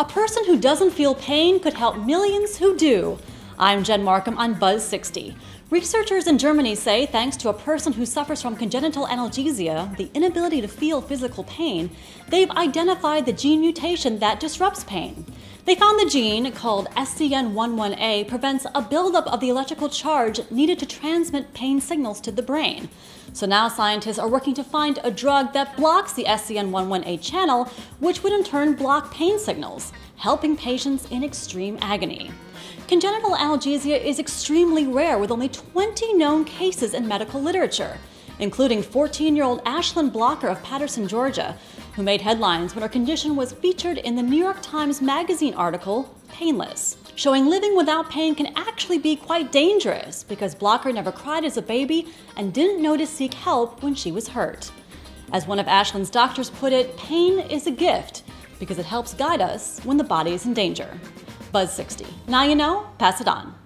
A person who doesn't feel pain could help millions who do. I'm Jen Markham on Buzz60. Researchers in Germany say thanks to a person who suffers from congenital analgesia, the inability to feel physical pain, they've identified the gene mutation that disrupts pain. They found the gene, called SCN11A, prevents a buildup of the electrical charge needed to transmit pain signals to the brain. So now scientists are working to find a drug that blocks the SCN11A channel, which would in turn block pain signals, helping patients in extreme agony. Congenital analgesia is extremely rare, with only 20 known cases in medical literature, including 14-year-old Ashlyn Blocker of Patterson, Georgia, who made headlines when her condition was featured in the New York Times Magazine article, Painless. Showing living without pain can actually be quite dangerous because Blocker never cried as a baby and didn't know to seek help when she was hurt. As one of Ashlyn's doctors put it, pain is a gift because it helps guide us when the body is in danger. Buzz60. Now you know, pass it on.